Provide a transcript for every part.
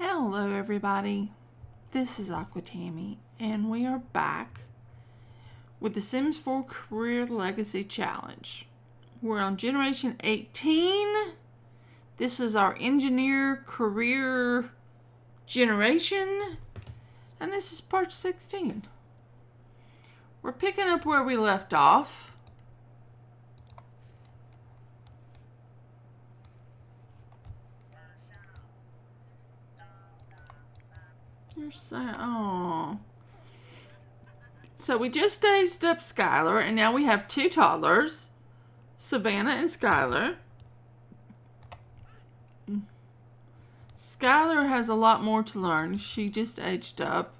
Hello everybody, this is Aquatami and we are back with the Sims 4 Career Legacy Challenge. We're on Generation 18. This is our Engineer Career Generation and this is Part 16. We're picking up where we left off. Oh. So we just staged up Skylar, and now we have two toddlers, Savannah and Skylar. Skylar has a lot more to learn. She just aged up.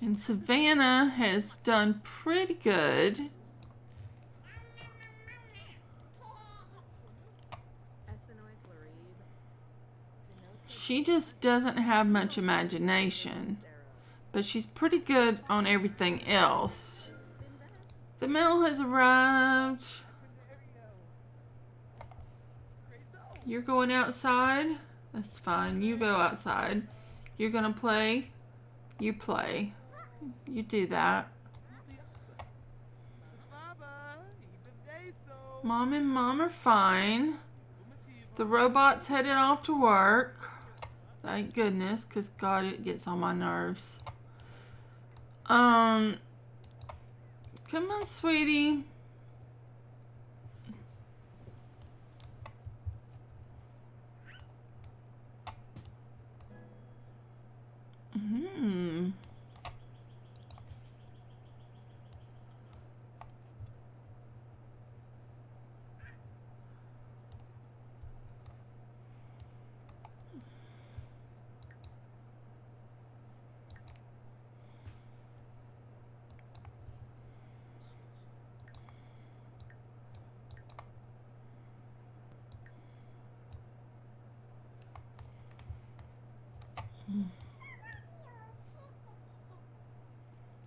And Savannah has done pretty good. She just doesn't have much imagination, but she's pretty good on everything else. The mail has arrived. You're going outside? That's fine. You go outside. You're going to play? You play. You do that. Mom and Mom are fine. The robot's headed off to work. Thank goodness, because God, it gets on my nerves. Come on, sweetie.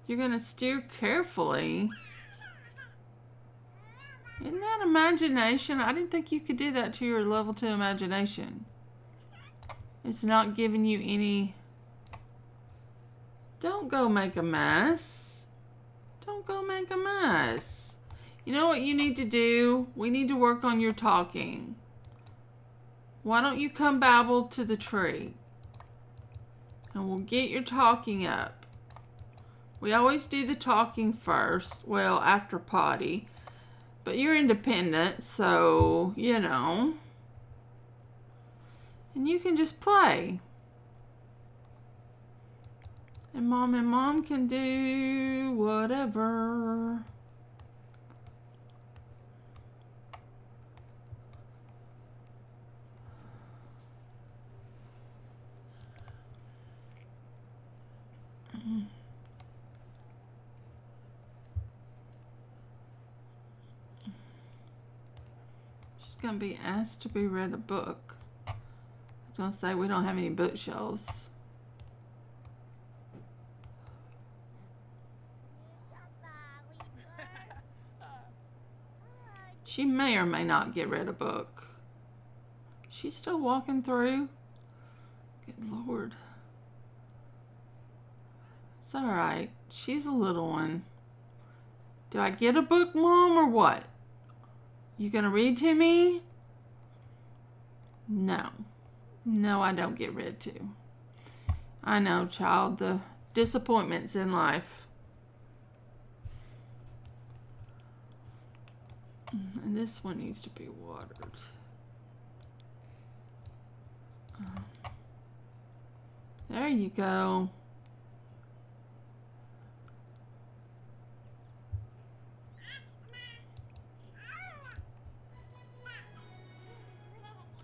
You're going to steer carefully. Isn't that imagination? I didn't think you could do that to your level 2 imagination. It's not giving you any... Don't go make a mess. Don't go make a mess. You know what you need to do? We need to work on your talking. Why don't you come babble to the tree? And we'll get your talking up. We always do the talking first. Well, after potty. But you're independent, so, you know. And you can just play. And Mom can do whatever. She's gonna be asked to be read a book. I was gonna say we don't have any bookshelves. She may or may not get read a book. She's still walking through. Good Lord. It's all right. She's a little one. Do I get a book, Mom, or what? You gonna read to me? No. No, I don't get read to. I know, child. The disappointments in life. And this one needs to be watered. There you go.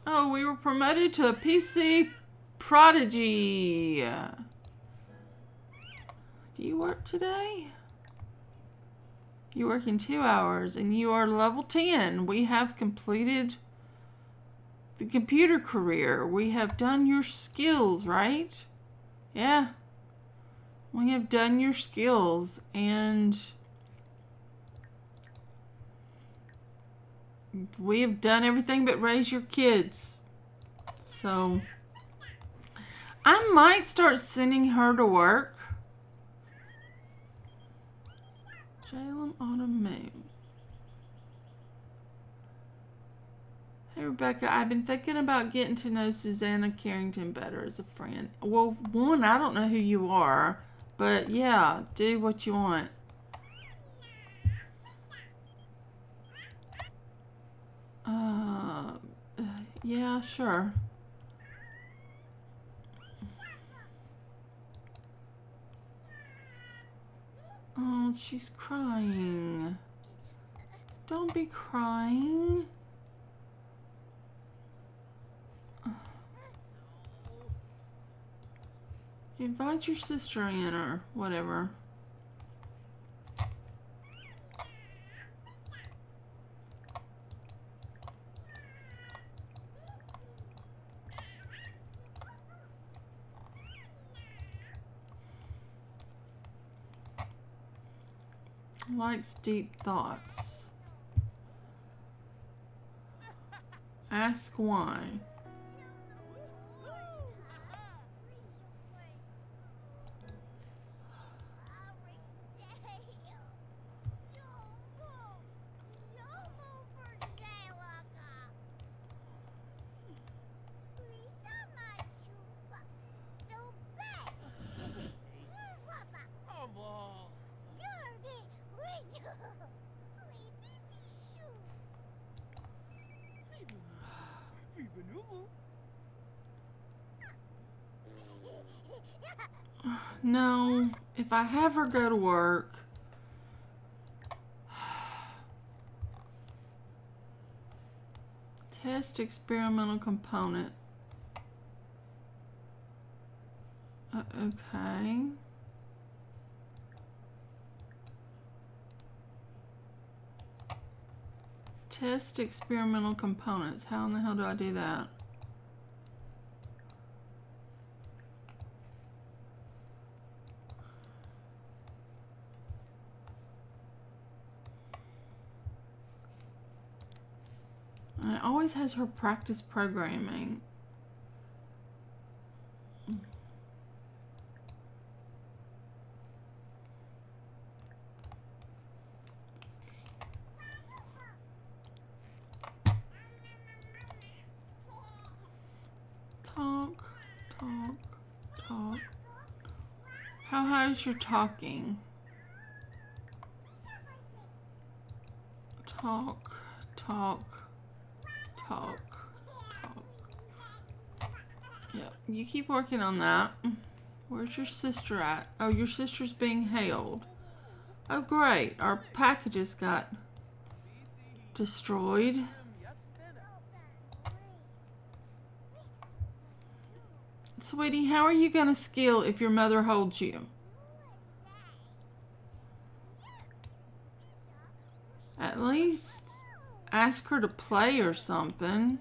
Oh, we were promoted to a PC prodigy. Do you work today? You work in 2 hours and you are level 10. We have completed the computer career. We have done your skills, right? Yeah. We have done your skills and we have done everything but raise your kids. So I might start sending her to work. Jalen on a moon. Hey, Rebecca, I've been thinking about getting to know Susanna Carrington better as a friend. Well, one, I don't know who you are, but yeah, do what you want. Yeah, sure. Oh, she's crying. Don't be crying. Invite your sister in or whatever. Likes deep thoughts. Ask why. No, if I have her go to work, test experimental component. Okay. Test experimental components. How in the hell do I do that? Has her practice programming. Talk, talk, talk. How high is your talking? Talk, talk. Talk, talk. Yep, you keep working on that. Where's your sister at? Oh, your sister's being hailed. Oh, great. Our packages got destroyed. Sweetie, how are you going to skill if your mother holds you? At least ask her to play or something.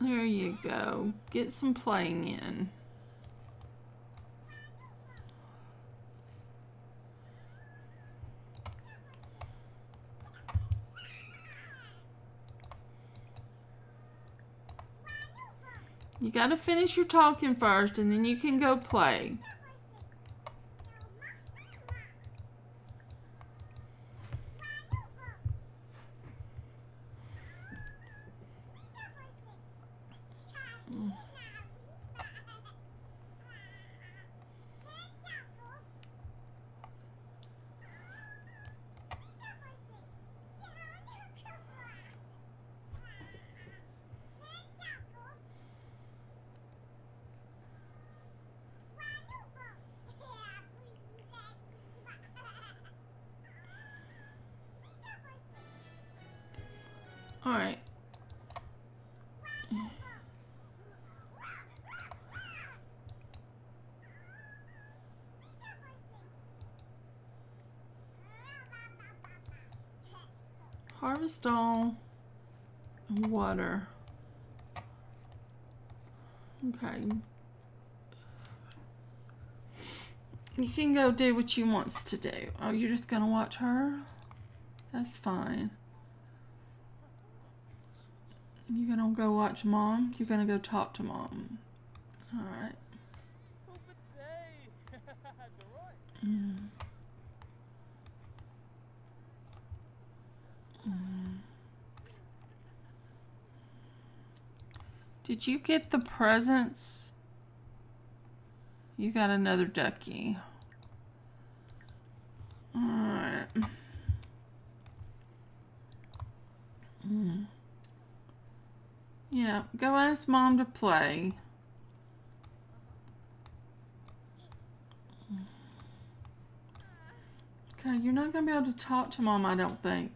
There you go. Get some playing in. You gotta finish your talking first, and then you can go play. Alright. Harvest all and water. Okay. You can go do what you wants to do. Oh, you're just gonna watch her? That's fine. You're gonna go watch Mom? You're gonna go talk to Mom. Alright. Mm. Mm. Did you get the presents? You got another ducky. Alright. Mm. Yeah, go ask Mom to play. Okay, you're not going to be able to talk to Mom, I don't think.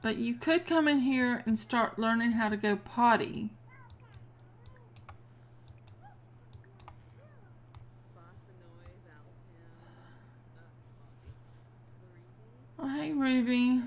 But you could come in here and start learning how to go potty. Oh, hey, Ruby.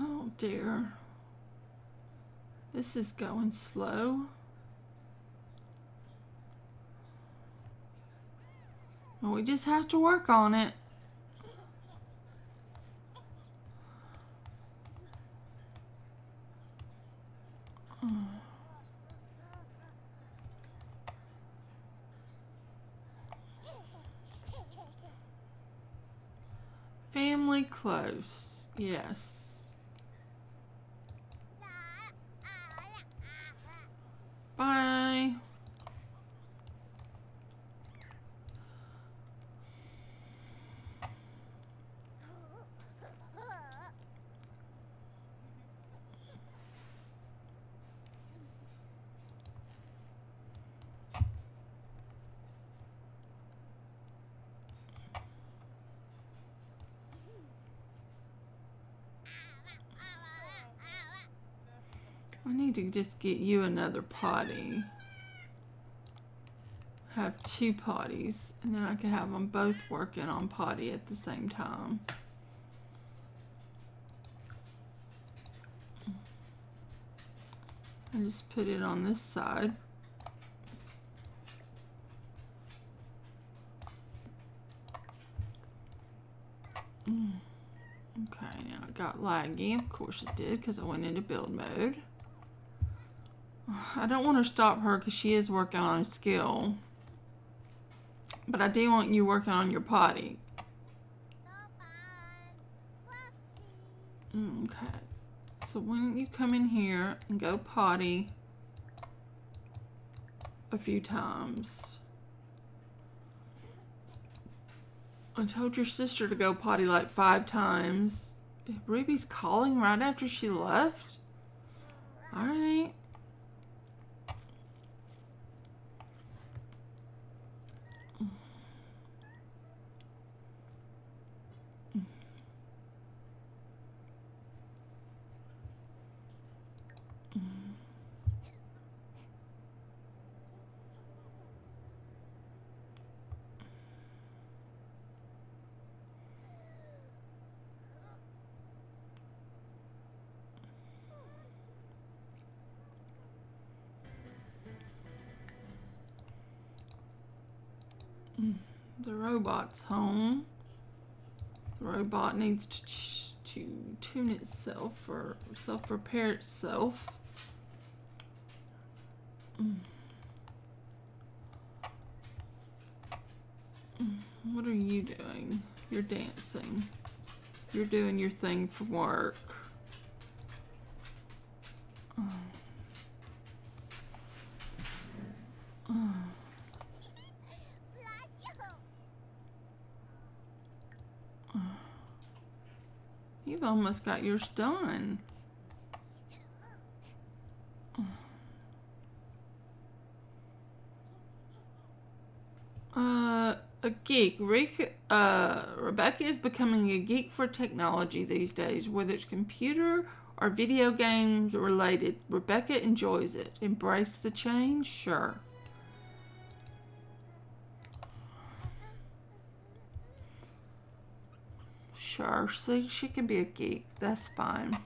Oh dear, this is going slow. Well, we just have to work on it. Family close, yes. I need to just get you another potty. Have two potties, and then I can have them both working on potty at the same time. I just put it on this side. Okay, now it got laggy. Of course it did, because I went into build mode. I don't want to stop her because she is working on a skill. But I do want you working on your potty. Okay. So why don't you come in here and go potty a few times. I told your sister to go potty like 5 times. Ruby's calling right after she left? Alright. the robot's home. The robot needs to tune itself or self-repair itself. What are you doing? You're dancing. You're doing your thing for work. You've almost got yours done. A geek. Rebecca is becoming a geek for technology these days, whether it's computer or video games related. Rebecca enjoys it. Embrace the change? Sure. Sure. See, she can be a geek. That's fine.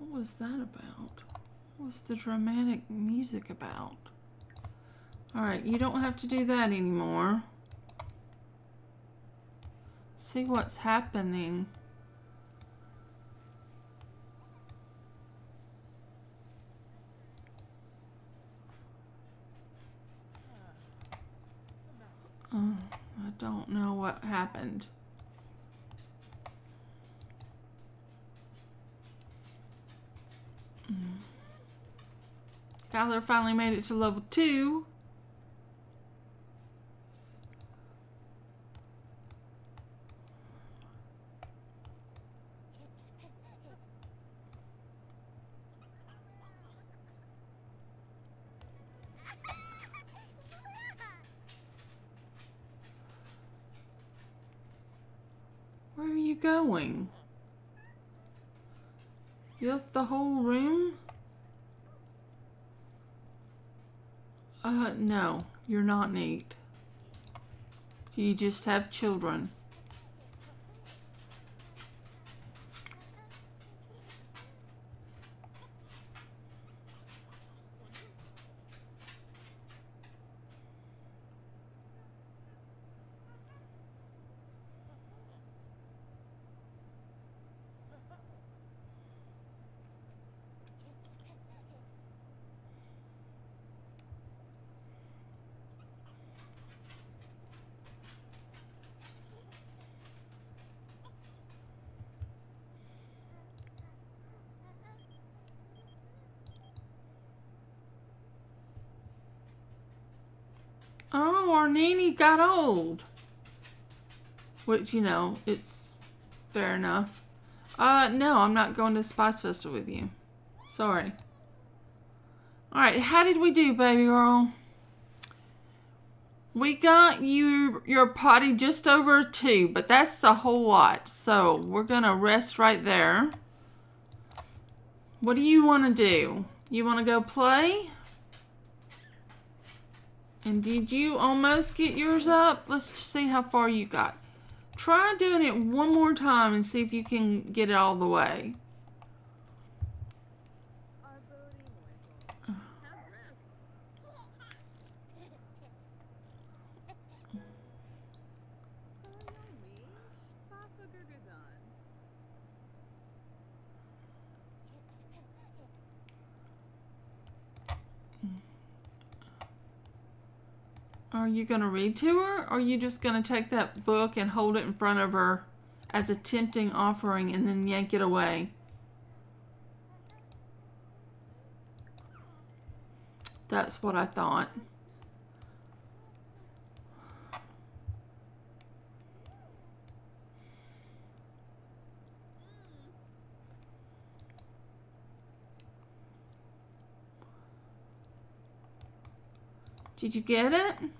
What was that about? What was the dramatic music about? Alright, you don't have to do that anymore. See what's happening. I don't know what happened. Tyler finally made it to level 2. Where are you going? You left the whole room? No, you're not neat. You just have children. Oh, our nanny got old. Which, you know, it's fair enough. No, I'm not going to the Spice Festival with you. Sorry. Alright, how did we do, baby girl? We got your potty just over 2, but that's a whole lot. So, we're going to rest right there. What do you want to do? You want to go play? And did you almost get yours up? Let's see how far you got. Try doing it one more time and see if you can get it all the way. Are you going to read to her, or are you just going to take that book and hold it in front of her as a tempting offering and then yank it away? That's what I thought. Did you get it?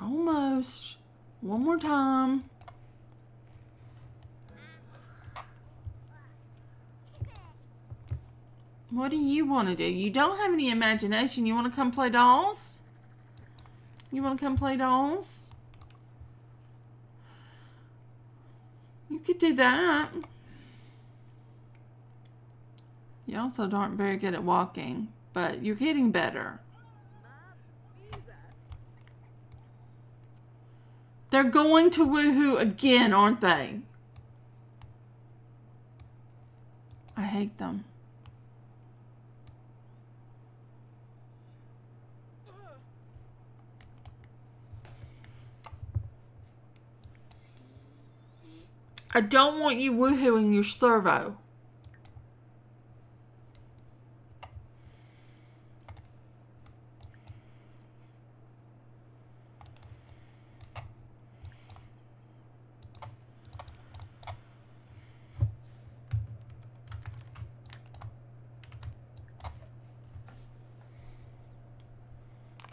Almost. One more time. What do you want to do? You don't have any imagination. You want to come play dolls? You want to come play dolls? You could do that. You also aren't very good at walking, but you're getting better. They're going to Woohoo again, aren't they? I hate them. I don't want you woohooing your servo.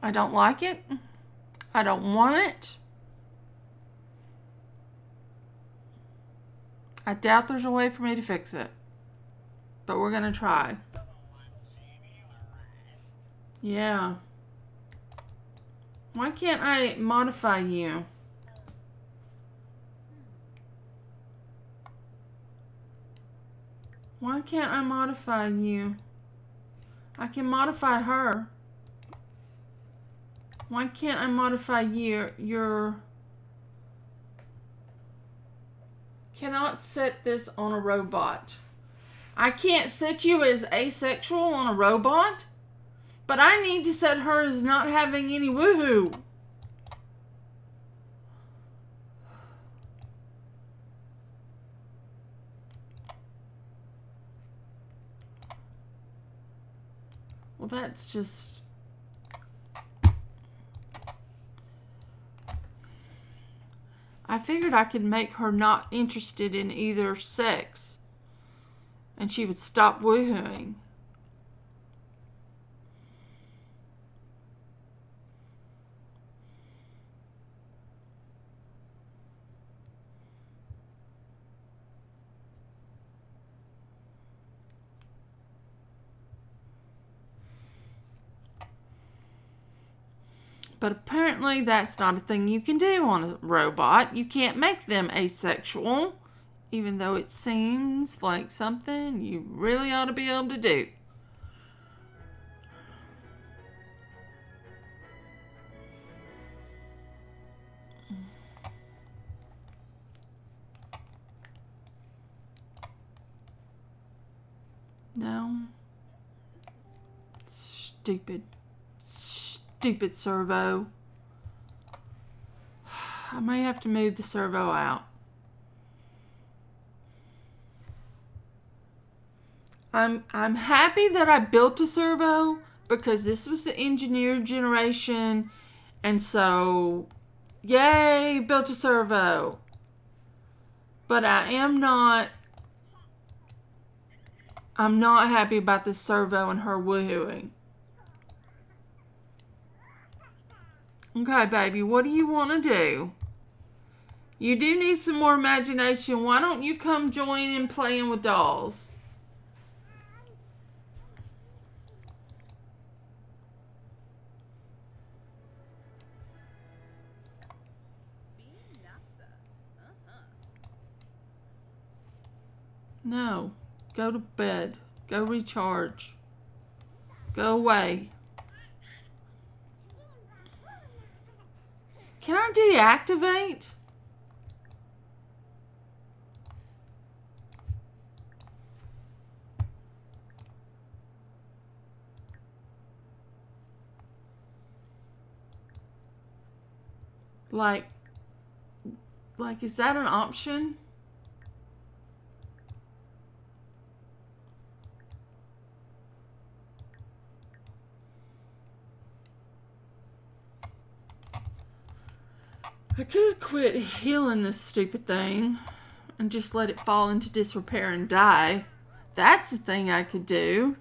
I don't like it. I don't want it. I doubt there's a way for me to fix it, but we're gonna try. Yeah. Why can't I modify you? Why can't I modify you? I can modify her. Why can't I modify you? Your cannot set this on a robot. I can't set you as asexual on a robot, but I need to set her as not having any woohoo. Well, that's just... I figured I could make her not interested in either sex and she would stop woohooing. But apparently that's not a thing you can do on a robot. You can't make them asexual, even though it seems like something you really ought to be able to do. No. Stupid. Stupid servo. I may have to move the servo out. I'm happy that I built a servo because this was the engineered generation, and so yay, built a servo. But I'm not happy about this servo and her woohooing. Okay, baby, what do you want to do? You do need some more imagination. Why don't you come join in playing with dolls? No. Go to bed. Go recharge. Go away. Can I deactivate? Like, is that an option? I could quit healing this stupid thing and just let it fall into disrepair and die. That's a thing I could do.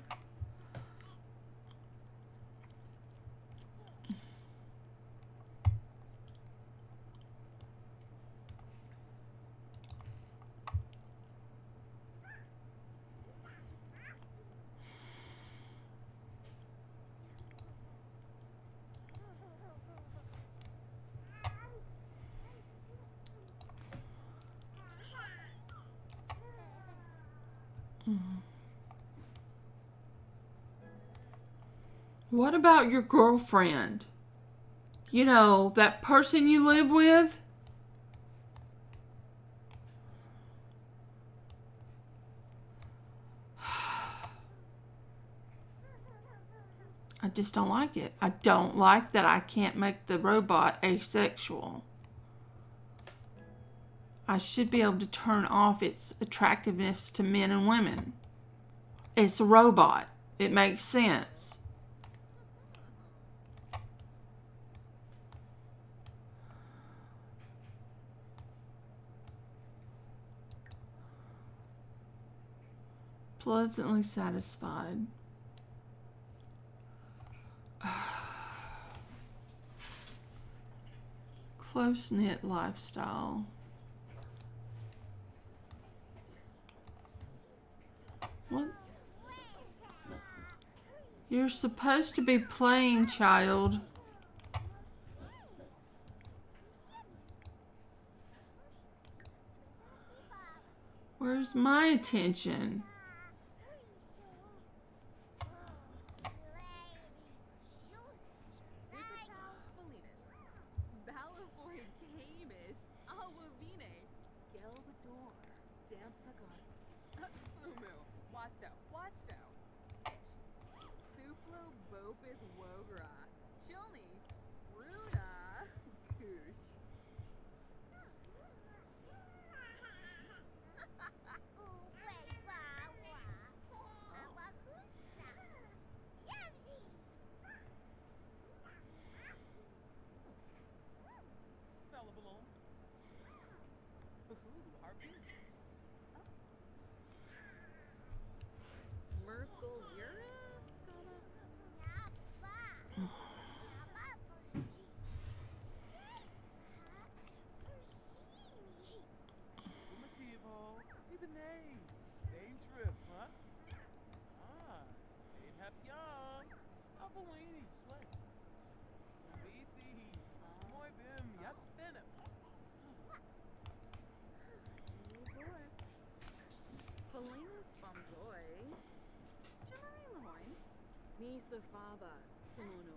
What about your girlfriend? You know, that person you live with? I just don't like it. I don't like that I can't make the robot asexual. I should be able to turn off its attractiveness to men and women. It's a robot. It makes sense. Pleasantly satisfied. Close-knit lifestyle. What? You're supposed to be playing, child. Where's my attention?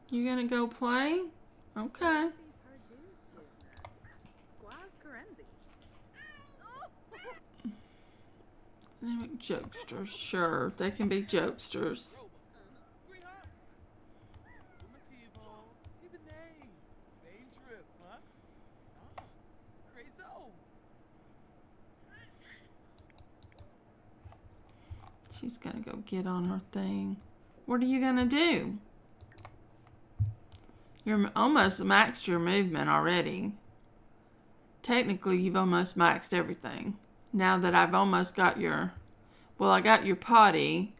You gonna go play? Okay. They make jokesters. Sure, they can be jokesters. She's gonna go get on her thing. What are you gonna do? You're almost maxed your movement already. Technically, you've almost maxed everything. Now that I've almost got your... Well, I got your potty.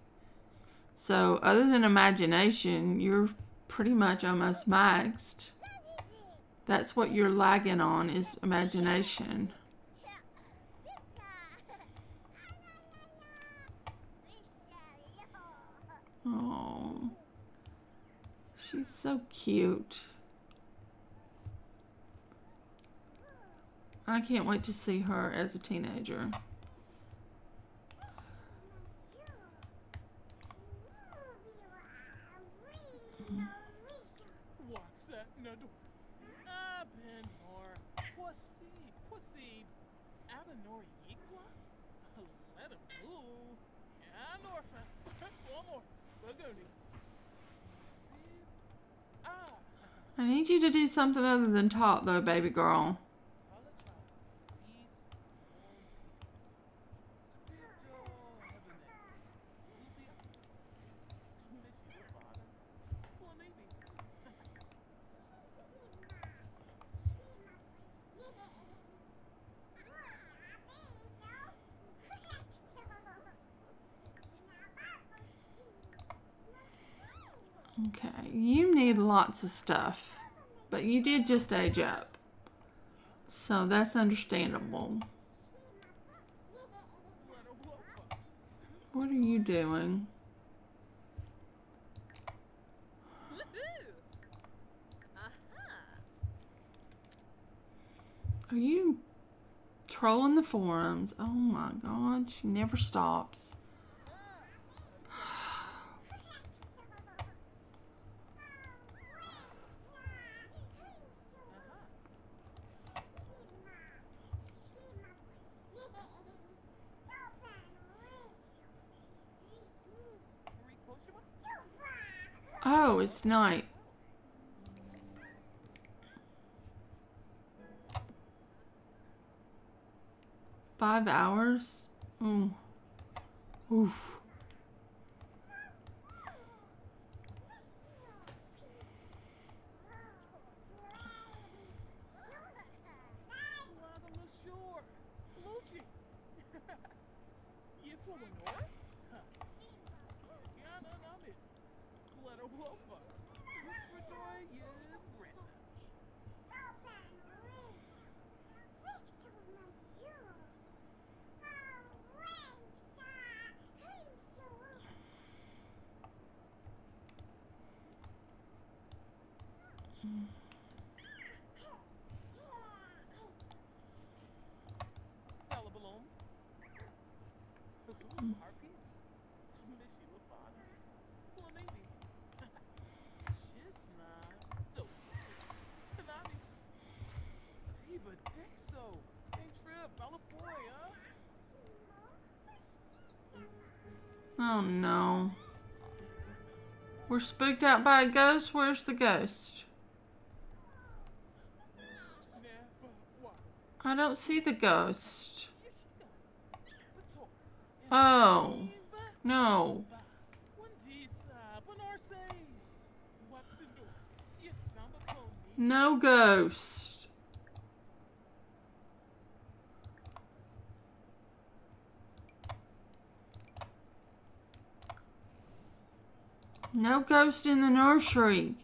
So, other than imagination, you're pretty much almost maxed. That's what you're lagging on, is imagination. Oh... She's so cute. I can't wait to see her as a teenager. I need you to do something other than talk, though, baby girl. Okay, you need lots of stuff, but you did just age up, so that's understandable. What are you doing? Are you trolling the forums? Oh my God, she never stops. Oh, it's night. $5 hours? Mm. Oof. Oh no. We're spooked out by a ghost? Where's the ghost? I don't see the ghost. Oh. No. No ghost. No ghost in the nursery.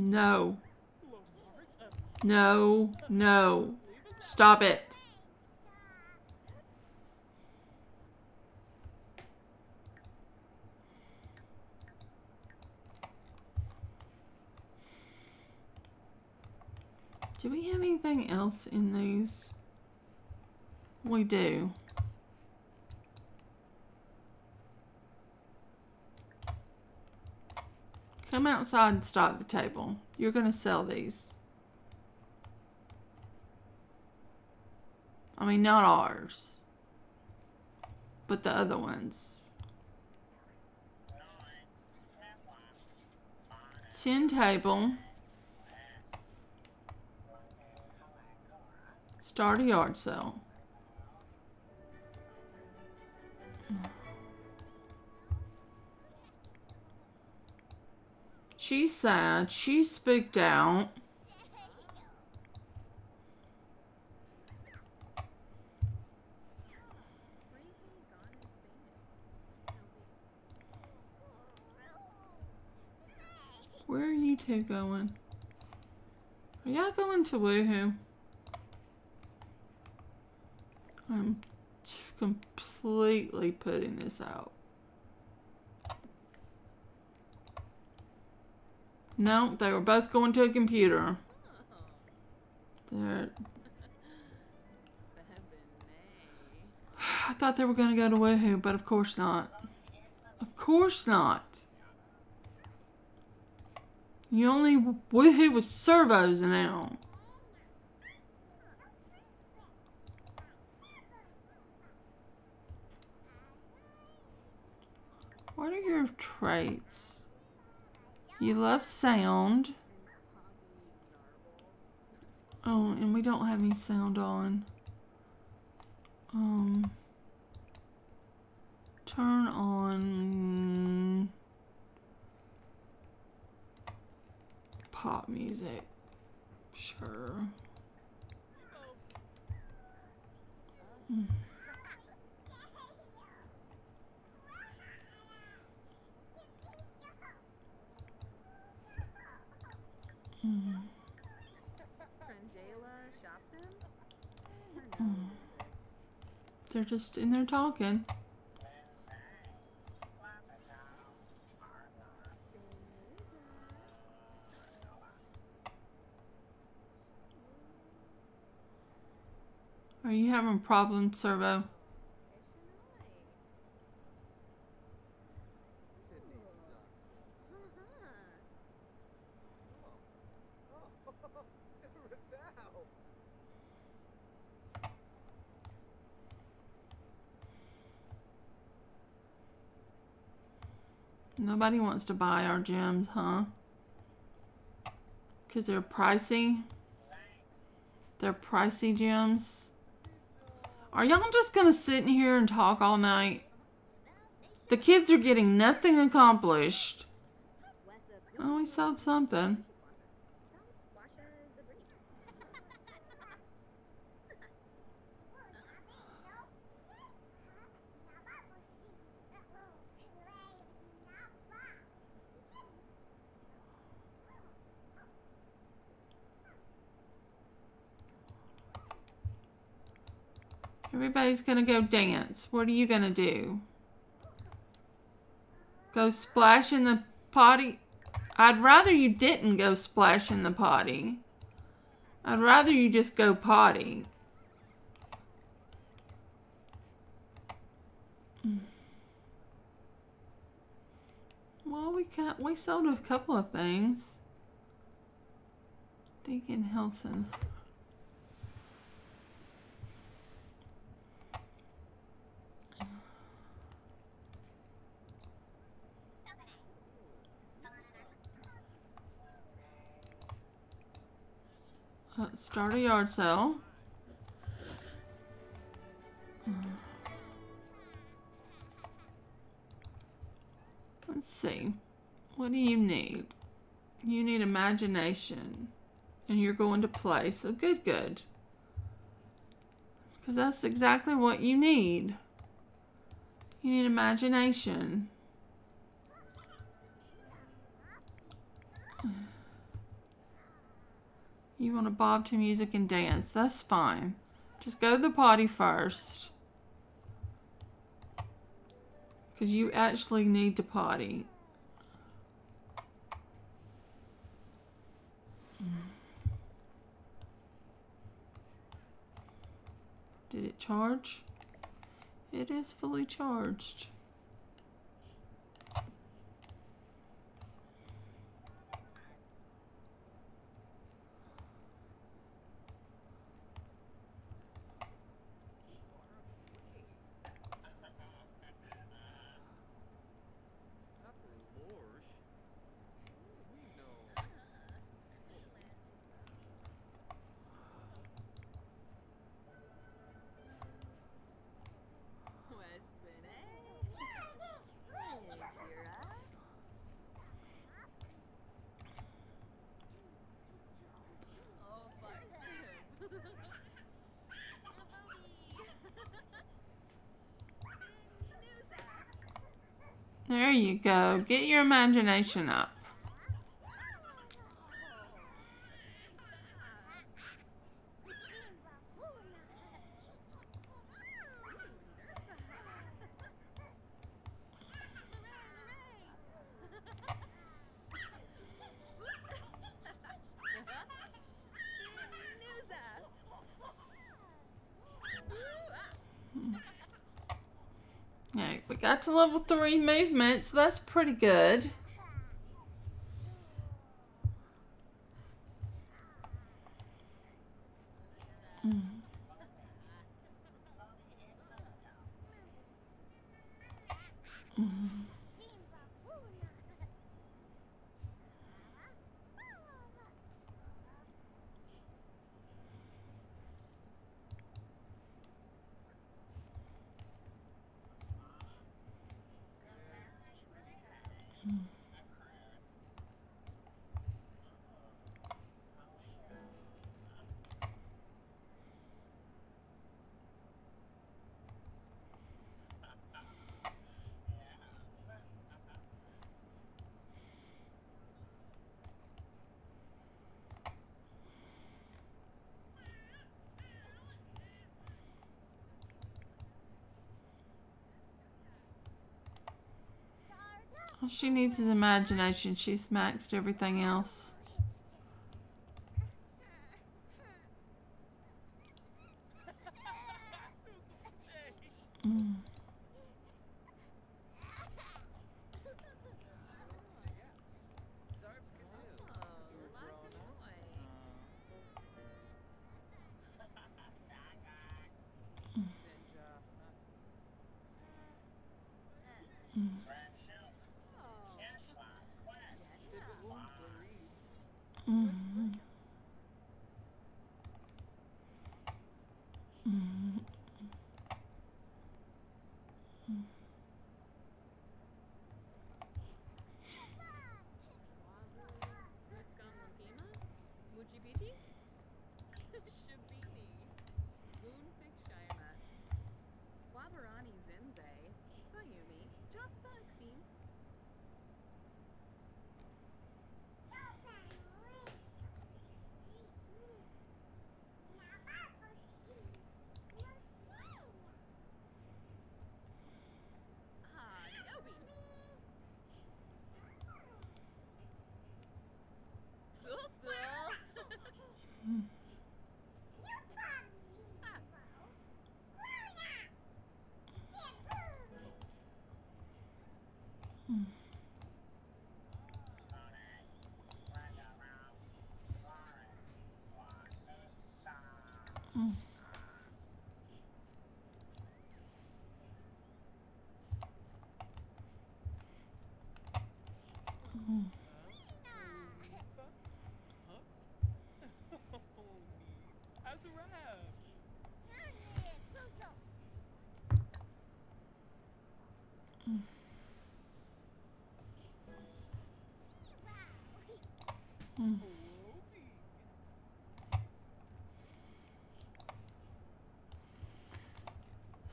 No. No. No. Stop it. Do we have anything else in these? We do. Come outside and stock the table. You're going to sell these. I mean, not ours. But the other ones. 10 table. Start a yard sale. She's sad. She's spooked out. Where are you two going? Are y'all going to Woohoo? I'm completely putting this out. No, they were both going to a computer. They're... I thought they were going to go to Woohoo, but of course not. Of course not. You only Woohoo with servos now. What are your traits? You love sound. Oh, and we don't have any sound on. Turn on pop music. Sure. Hmm. They're just in there talking. Are you having problems, Servo? Nobody wants to buy our gems, huh? Because they're pricey. They're pricey gems. Are y'all just going to sit in here and talk all night? The kids are getting nothing accomplished. Oh, we sold something. Everybody's gonna go dance. What are you gonna do? Go splash in the potty? I'd rather you didn't go splash in the potty. I'd rather you just go potty. Well, we sold a couple of things. Deacon Hilton. Let's start a yard sale. Let's see. What do you need? You need imagination. And you're going to play. So good, good. Because that's exactly what you need. You need imagination. You want to bob to music and dance. That's fine. Just go to the potty first. Because you actually need to potty. Did it charge? It is fully charged. There you go. Get your imagination up. Got to level 3 movement, so that's pretty good. All she needs is imagination. She's maxed everything else.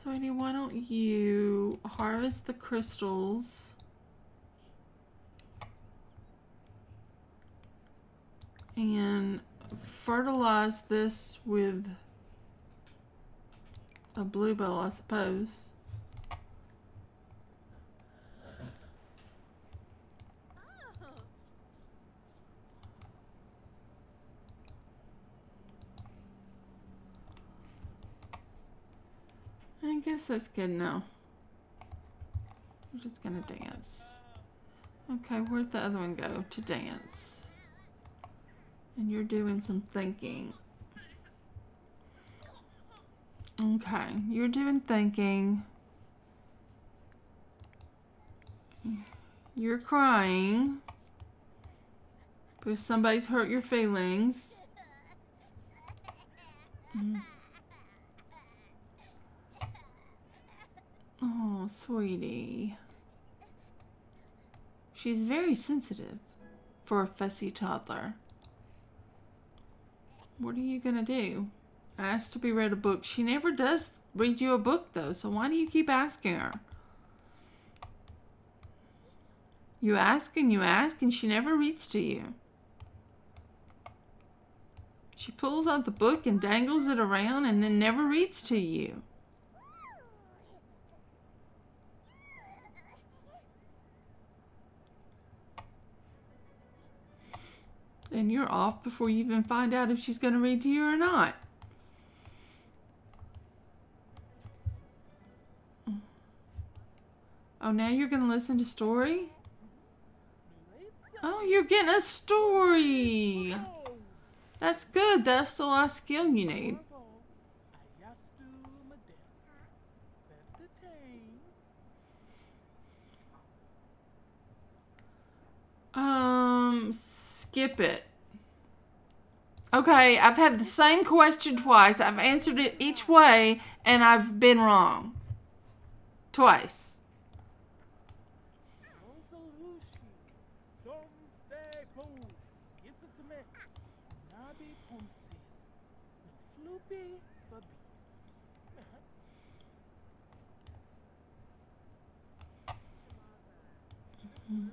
So Annie, why don't you harvest the crystals and fertilize this with a bluebell, I suppose. I guess that's good now. We're just gonna dance. Okay, where'd the other one go? To dance. And you're doing some thinking. Okay, you're doing thinking. You're crying because somebody's hurt your feelings. Oh, sweetie. She's very sensitive for a fussy toddler. What are you gonna do? I asked to be read a book. She never does read you a book, though, so why do you keep asking her? You ask, and she never reads to you. She pulls out the book and dangles it around and then never reads to you. And you're off before you even find out if she's going to read to you or not. Oh, now you're going to listen to story? Oh, you're getting a story. That's good. That's the last skill you need. Skip it. Okay, I've had the same question twice. I've answered it each way, and I've been wrong. Twice. Mm-hmm.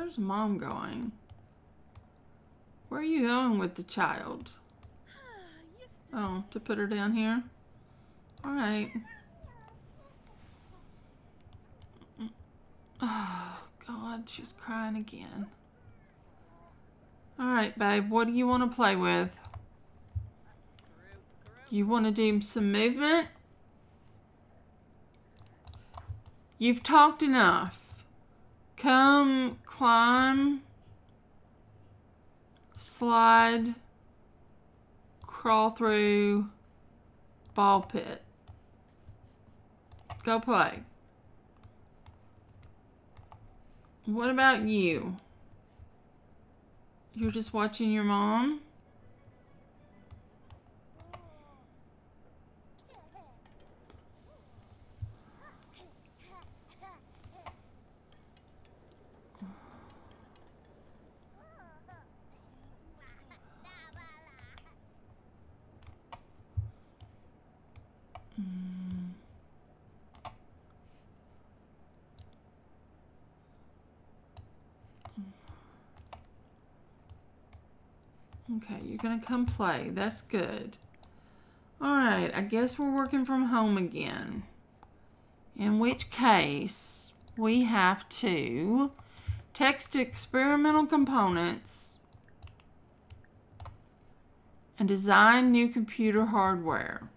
Where's mom going? Where are you going with the child? Oh, to put her down here? Alright. Oh, God, she's crying again. Alright, babe, what do you want to play with? You want to do some movement? You've talked enough. Come, climb, slide, crawl through, ball pit. Go play. What about you? You're just watching your mom? Okay, you're gonna come play. That's good. Alright, I guess we're working from home again. In which case, we have to text experimental components and design new computer hardware.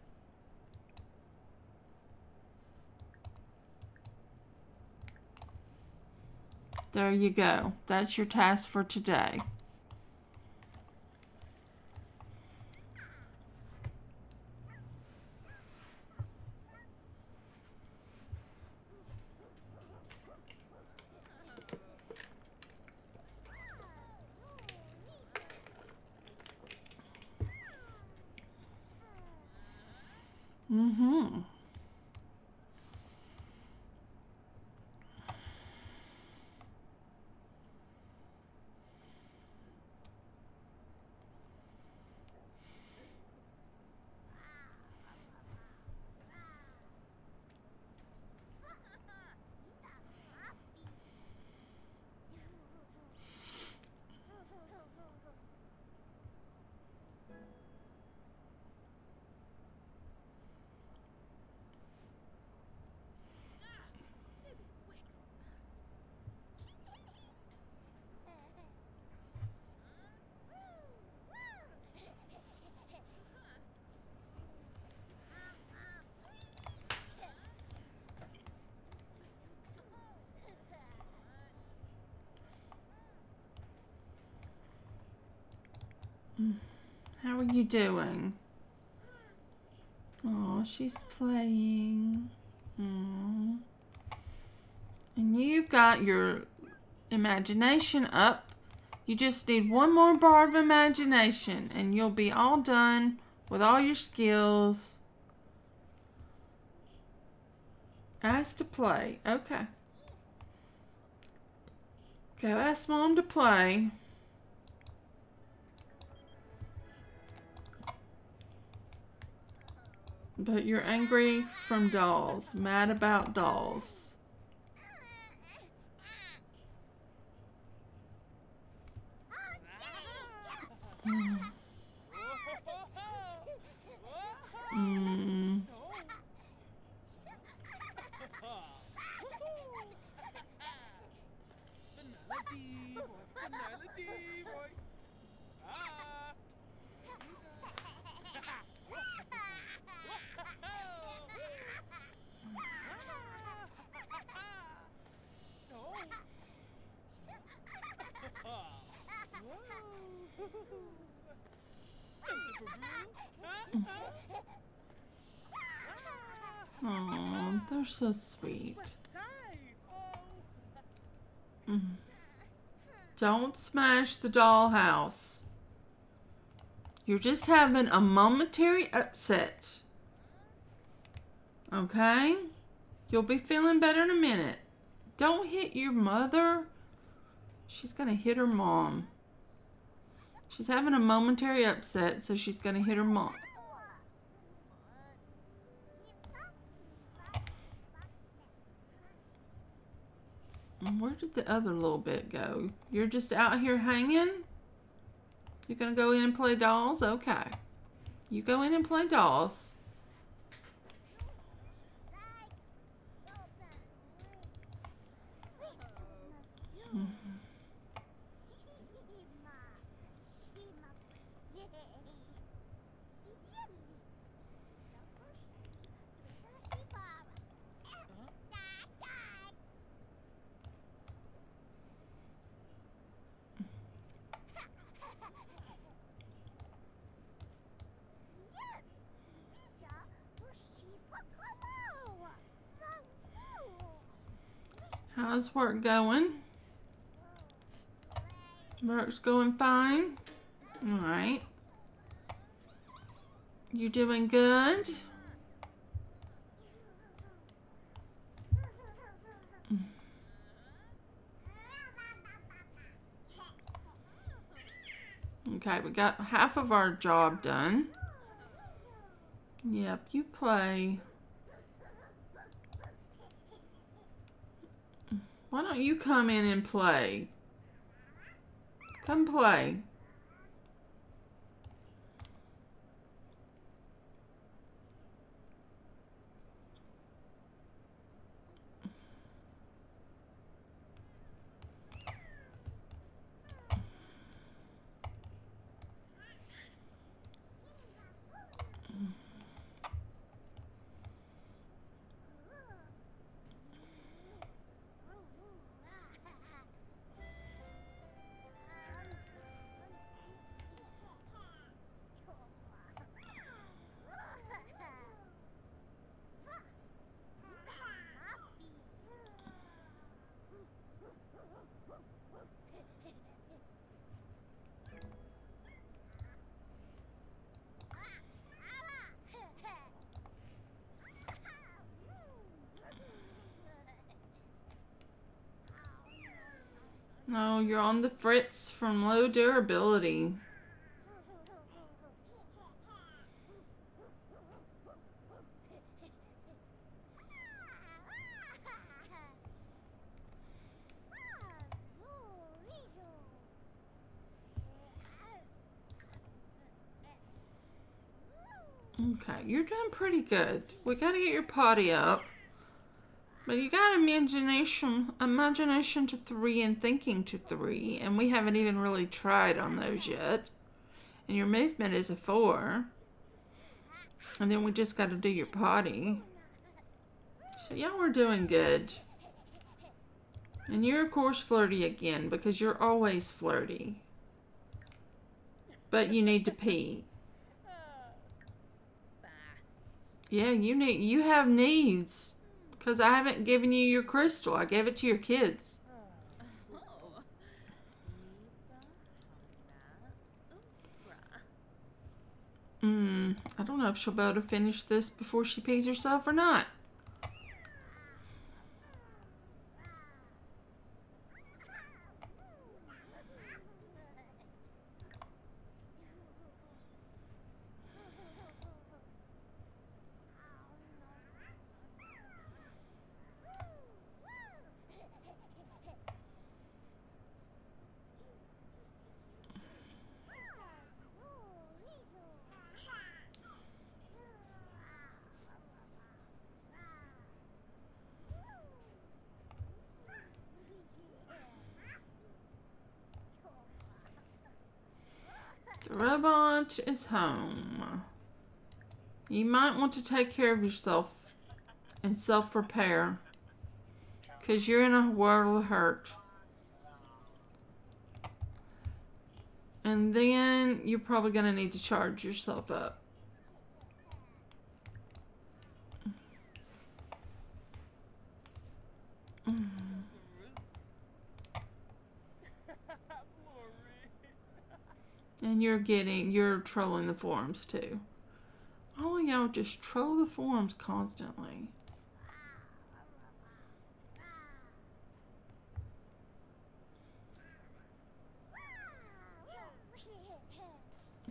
There you go. That's your task for today. How are you doing? Oh, she's playing. Aww. And you've got your imagination up. You just need one more bar of imagination and you'll be all done with all your skills. Ask to play. Okay. Go ask mom to play. But you're angry from dolls, mad about dolls. Oh, they're so sweet. Don't smash the dollhouse. You're just having a momentary upset. Okay? You'll be feeling better in a minute. Don't hit your mother. She's gonna hit her mom. She's having a momentary upset, so she's going to hit her mom. Where did the other little bit go? You're just out here hanging? You're gonna go in and play dolls? Okay. You go in and play dolls. How's work going? Work's going fine. All right. You doing good? Okay, we got half of our job done. Yep, you play. Why don't you come in and play? Come play. Oh, you're on the fritz from low durability. Okay, you're doing pretty good. We gotta get your potty up. But you got imagination to 3 and thinking to 3, and we haven't even really tried on those yet. And your movement is a 4. And then we just got to do your potty. So y'all were doing good. And you're of course flirty again because you're always flirty. But you need to pee. Yeah, you have needs. Because I haven't given you your crystal. I gave it to your kids. I don't know if she'll be able to finish this before she pees herself or not. The robot is home. You might want to take care of yourself and self-repair because you're in a world of hurt. And then you're probably going to need to charge yourself up. And you're trolling the forums too. Oh, y'all just troll the forums constantly.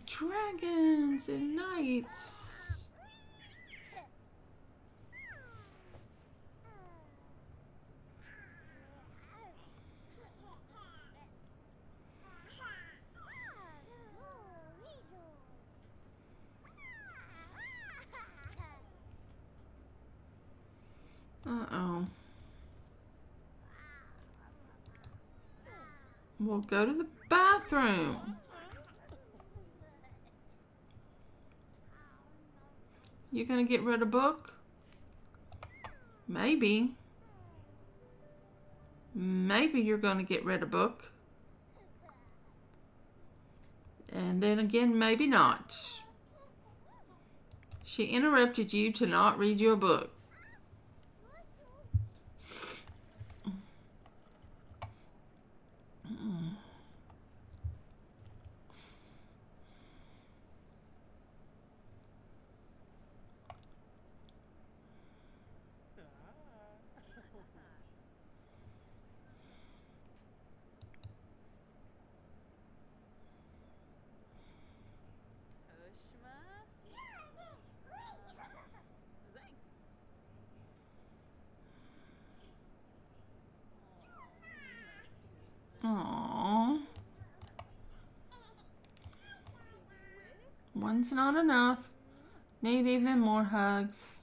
Dragons and knights. Uh-oh. We'll go to the bathroom. You gonna get rid of book? Maybe. Maybe you're gonna get rid of book. And then again, maybe not. She interrupted you to not read you a book. One's not enough. Need even more hugs.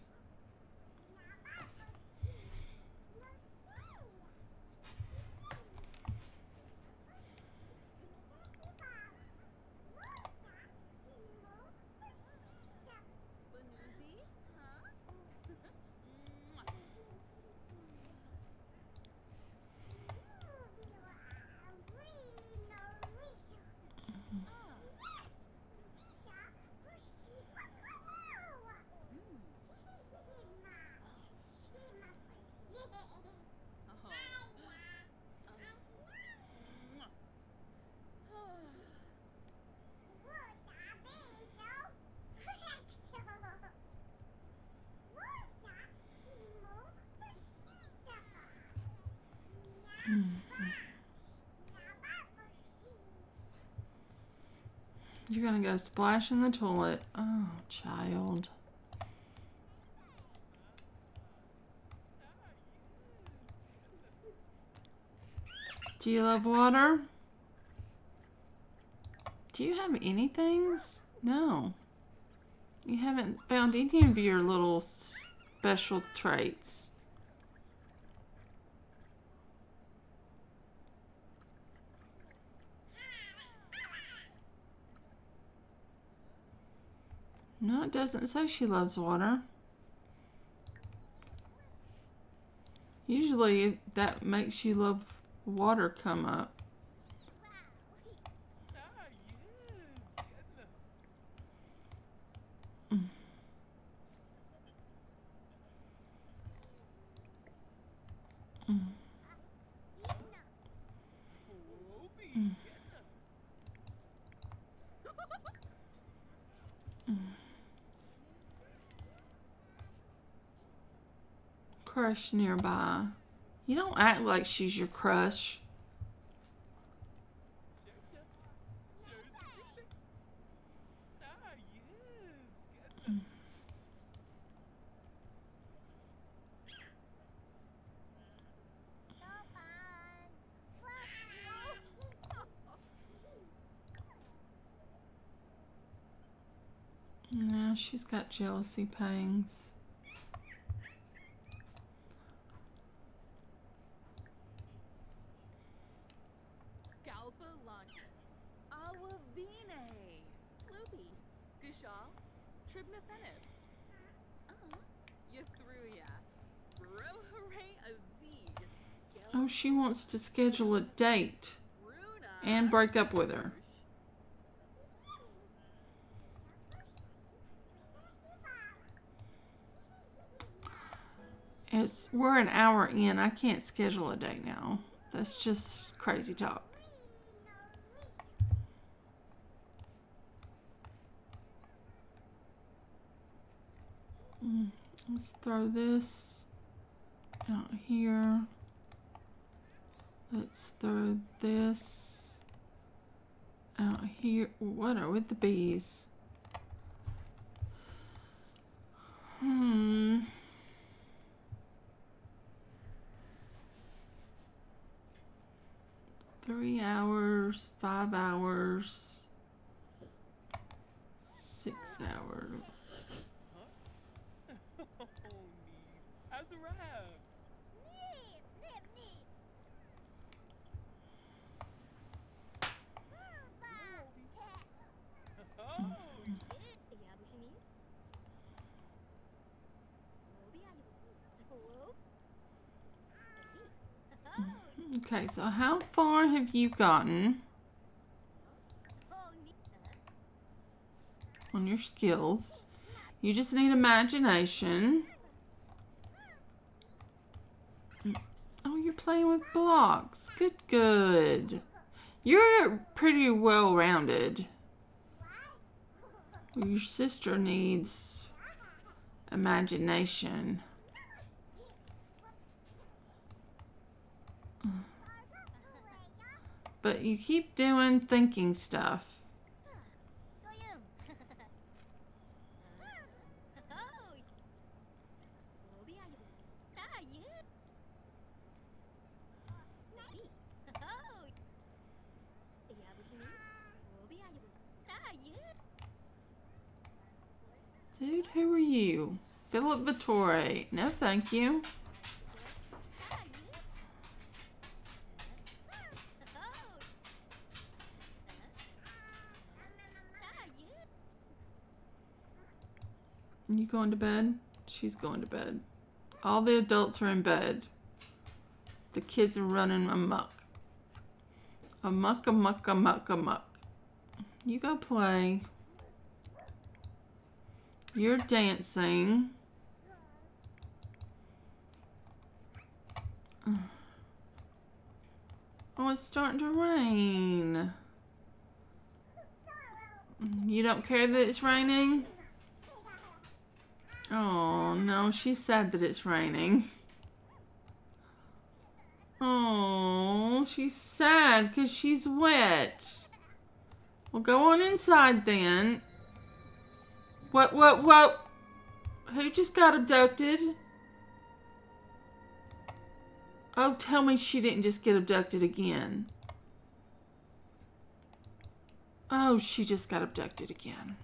You're gonna go splash in the toilet. Oh, child. Do you love water? Do you have any things? No. You haven't found any of your little special traits. No, it doesn't say she loves water. Usually that makes you love water come up. Crush nearby. You don't act like she's your crush. Now she's got jealousy pangs. Oh, she wants to schedule a date and break up with her. We're an hour in. I can't schedule a date now. That's just crazy talk. Let's throw this out here. Let's throw this out here. What are with the bees? Okay, so how far have you gotten on your skills? You just need imagination. Oh, you're playing with blocks. Good, good. You're pretty well-rounded. Your sister needs imagination. But you keep doing thinking stuff. Dude, who are you? Philip Vittore. No, thank you. You going to bed? She's going to bed. All the adults are in bed. The kids are running amok. Amok, amok, amok, amok. You go play. You're dancing. Oh, it's starting to rain. You don't care that it's raining? Oh, no, she's sad that it's raining. Oh, she's sad because she's wet. Well, go on inside then. What? Who just got abducted? Oh, tell me she didn't just get abducted again. Oh, she just got abducted again.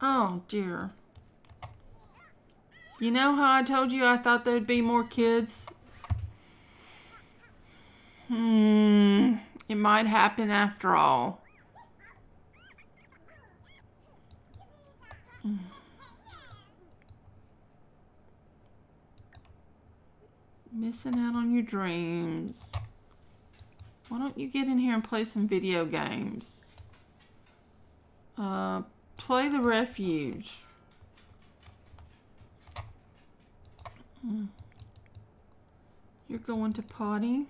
Oh, dear. You know how I told you I thought there'd be more kids? It might happen after all. Missing out on your dreams. Why don't you get in here and play some video games? Play the refuge. You're going to potty?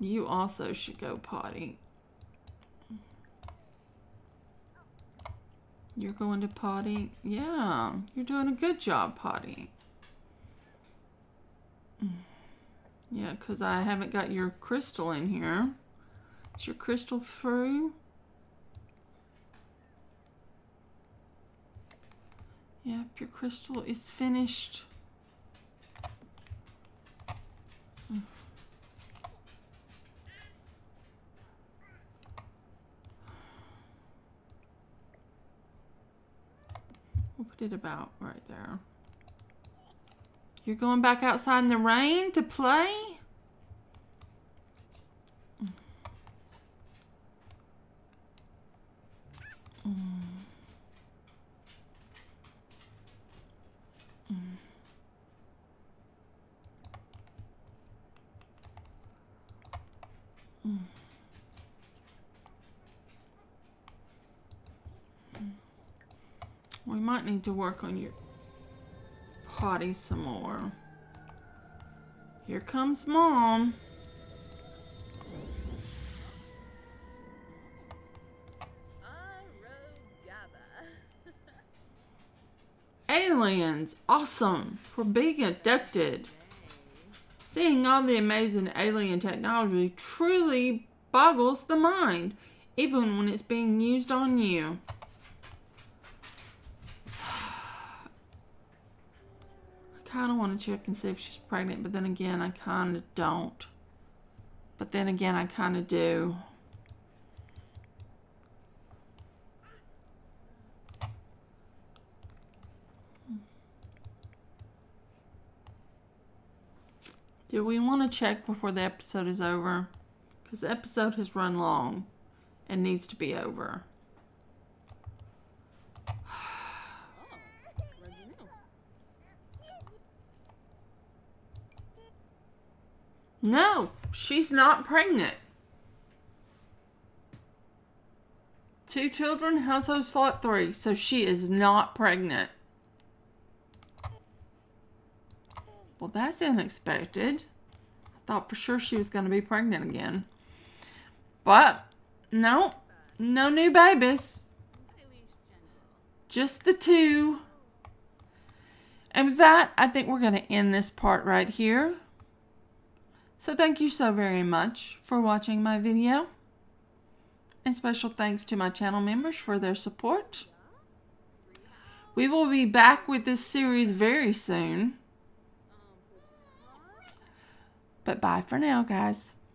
You also should go potty. You're going to potty? Yeah, you're doing a good job potty. Yeah, because I haven't got your crystal in here. Is your crystal through? Yep, your crystal is finished. We'll put it about right there. You're going back outside in the rain to play? We might need to work on your potty some more. Here comes Mom. Aliens, awesome for being abducted. Seeing all the amazing alien technology truly boggles the mind, even when it's being used on you. I kind of want to check and see if she's pregnant, but then again, I kind of don't. But then again, I kind of do. Do we want to check before the episode is over? Because the episode has run long and needs to be over. No, she's not pregnant. 2 children, household slot 3. So she is not pregnant. Well, that's unexpected. I thought for sure she was going to be pregnant again. But, no. No new babies. Just the 2. And with that, I think we're going to end this part right here. So thank you so very much for watching my video. And special thanks to my channel members for their support. We will be back with this series very soon. But bye for now, guys.